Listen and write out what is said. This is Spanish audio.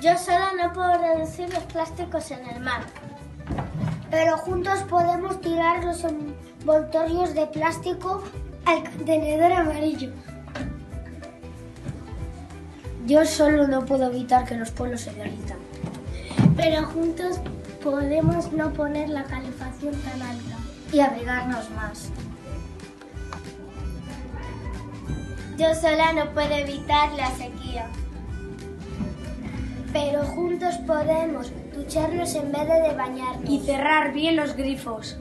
Yo sola no puedo reducir los plásticos en el mar. Pero juntos podemos tirar los envoltorios de plástico al contenedor amarillo. Yo solo no puedo evitar que los pueblos se derritan. Pero juntos podemos no poner la calefacción tan alta y abrigarnos más. Yo sola no puedo evitar la sequía. Pero juntos podemos ducharnos en vez de bañarnos. Y cerrar bien los grifos.